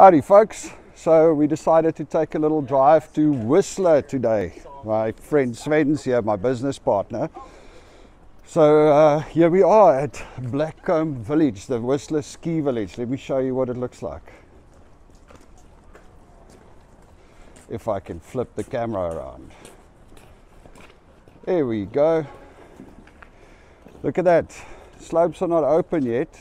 Alrighty folks, so we decided to take a little drive to Whistler today. My friend Sven's here, my business partner. So here we are at Blackcomb Village, the Whistler ski village. Let me show you what it looks like. If I can flip the camera around. There we go. Look at that. Slopes are not open yet.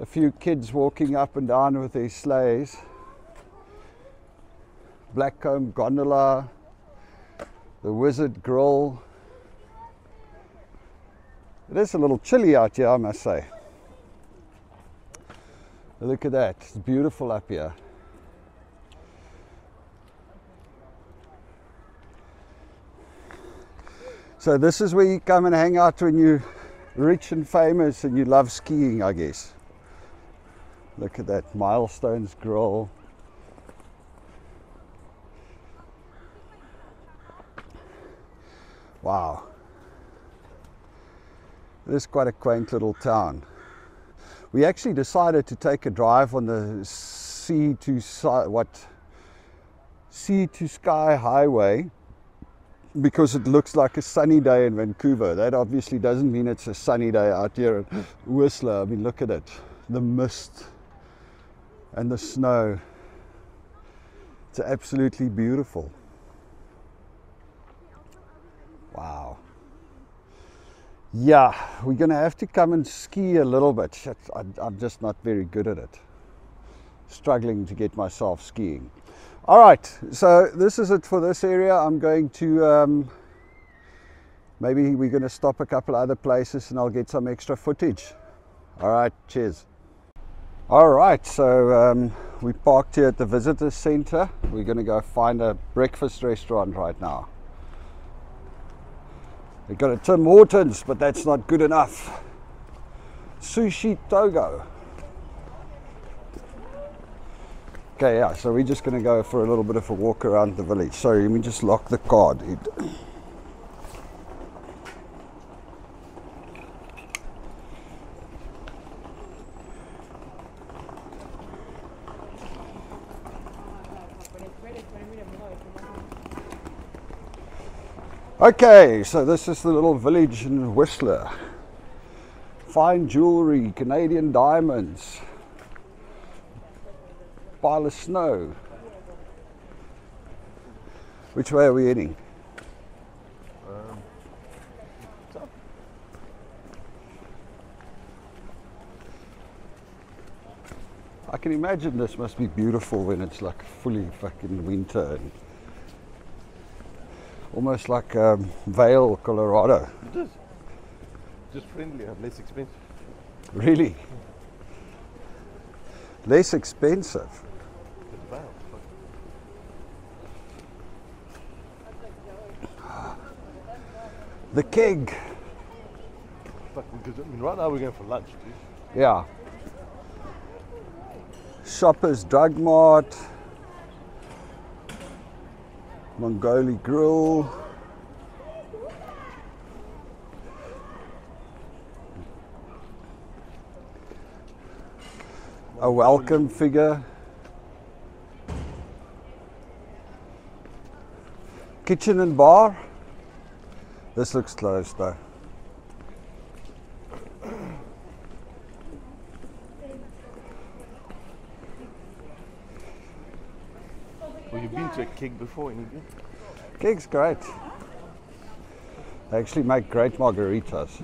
A few kids walking up and down with their sleighs. Blackcomb Gondola, the Wizard Grill. It is a little chilly out here, I must say. Look at that, it's beautiful up here. So this is where you come and hang out when you're rich and famous and you love skiing, I guess. Look at that, Milestones Grill. Wow. This is quite a quaint little town. We actually decided to take a drive on the Sea to Sky Highway because it looks like a sunny day in Vancouver. That obviously doesn't mean it's a sunny day out here at Whistler. I mean, look at it. The mist and the snow. It's absolutely beautiful. Wow. Yeah, we're gonna have to come and ski a little bit. I'm just not very good at it. Struggling to get myself skiing. All right, so this is it for this area. I'm going to maybe we're gonna stop a couple other places and I'll get some extra footage. All right, cheers. All right, so we parked here at the visitor center. We're gonna go find a breakfast restaurant right now. We've got a Tim Hortons, but that's not good enough. Sushi Togo. Okay, yeah, so we're just going to go for a little bit of a walk around the village. Sorry, let me just lock the car, dude. Okay, so this is the little village in Whistler. Fine jewelry, Canadian diamonds, pile of snow. Which way are we heading? I can imagine this must be beautiful when it's like fully fucking winter. And almost like Vail, Colorado. It is. Just friendlier, less expensive. Really? Less expensive? It's Vail. The Keg. Fucking good. I mean, right now we're going for lunch, dude. Yeah. Shoppers Drug Mart. Mongolian Grill. A welcome figure. Kitchen and bar. This looks closed though. Well, you've been to a Keg before, haven't you? Keg's great. They actually make great margaritas.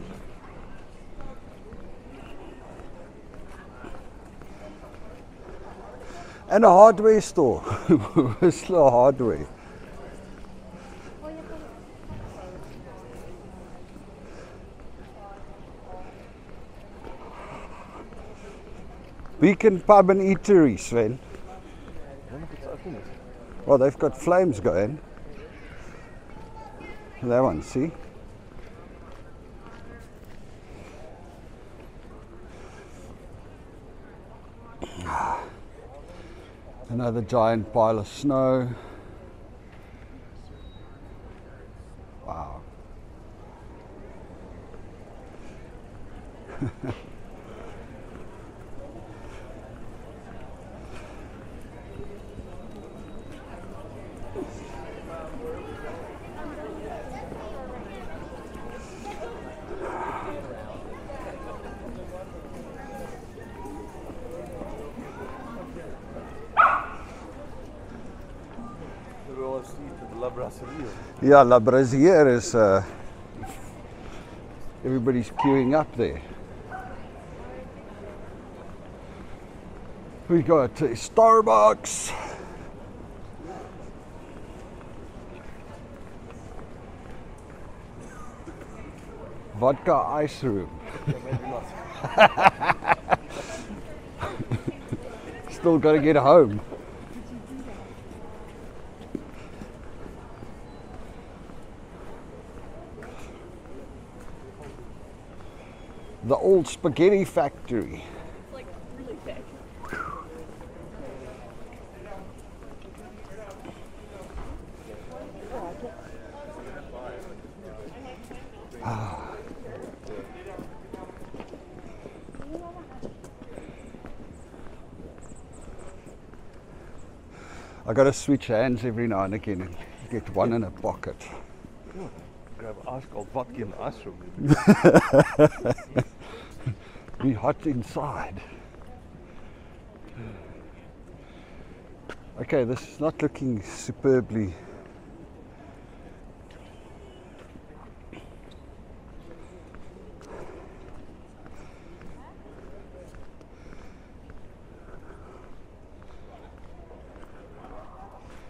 And a hardware store. Whistler Hardware. Beacon Pub and Eateries, Sven. I don't know if it's open yet. Well, they've got flames going. That one, see? Another giant pile of snow. Wow. La Brasserie. Yeah, La Brasserie is, everybody's queuing up there. We got a Starbucks. Vodka ice room. Okay, maybe not. Still got to get home. The Old Spaghetti Factory. It's like really big. I gotta switch hands every now and again and get one in a pocket. Grab ice cold vodka in the ice room. Be hot inside. Okay, this is not looking superbly.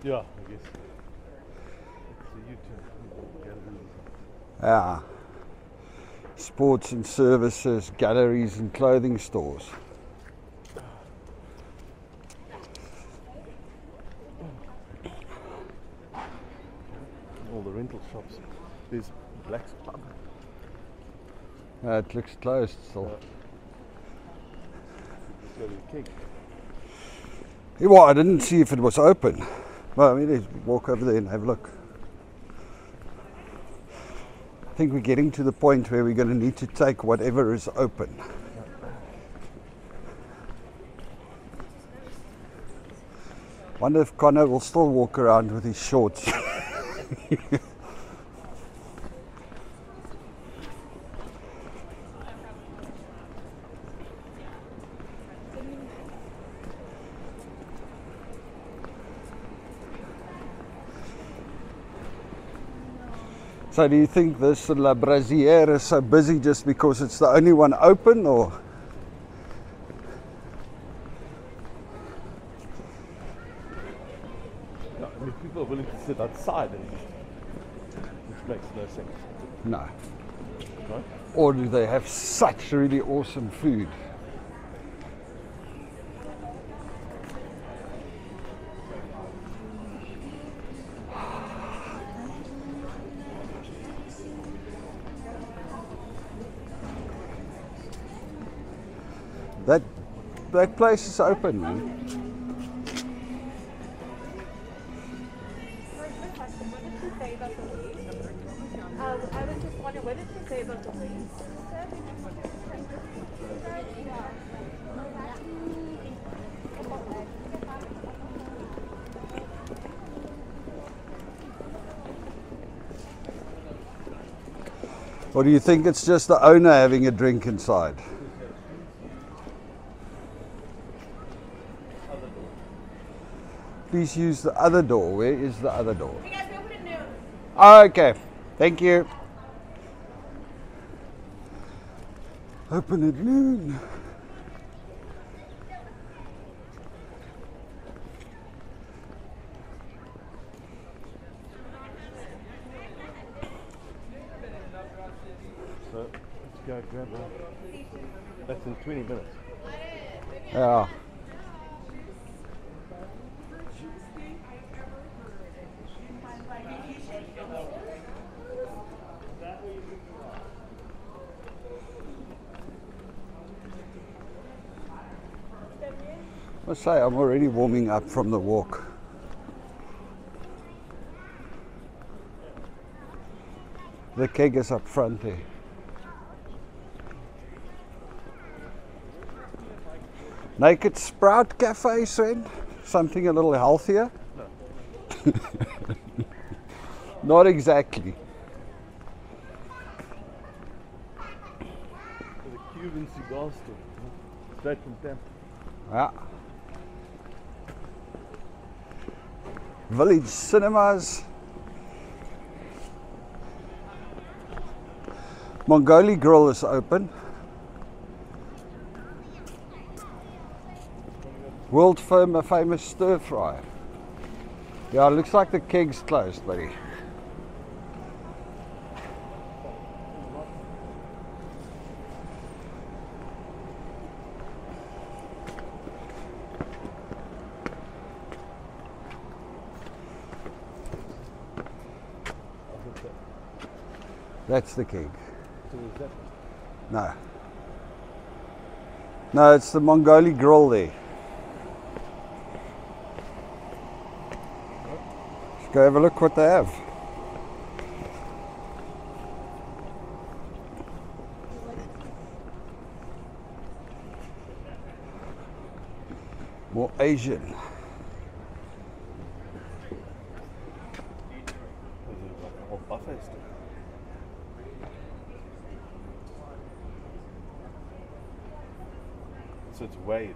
Yeah, I guess. So you two. Ah, sports and services, galleries and clothing stores. All the rental shops. There's Black's Pub. It looks closed still. Let's go to The Keg. Well, I didn't see if it was open. Well, I mean, let's walk over there and have a look. I think we're getting to the point where we're going to need to take whatever is open. Wonder if Connor will still walk around with his shorts. So do you think this La Brasserie is so busy just because it's the only one open, or? No, I mean, people are willing to sit outside, which makes no sense. No. Right? Or do they have such really awesome food? That place is open, man. Or do you think it's just the owner having a drink inside? Please use the other door. Where is the other door? You guys open it noon. Oh, okay, thank you. Open at noon. So let's go grab one. That's in 20 minutes. Yeah. I must say, I'm already warming up from the walk. The Keg is up front there. Naked Sprout Cafe, Sven? Something a little healthier? No. Not exactly. The Cuban cigar store, straight from Tampa. Yeah. Village Cinemas. Mongolian Grill is open. World famous stir fry. Yeah, it looks like the Keg's closed, buddy. That's the Keg. No. No, it's the Mongolian Grill there. Let's go have a look what they have. More Asian. So it's weighed.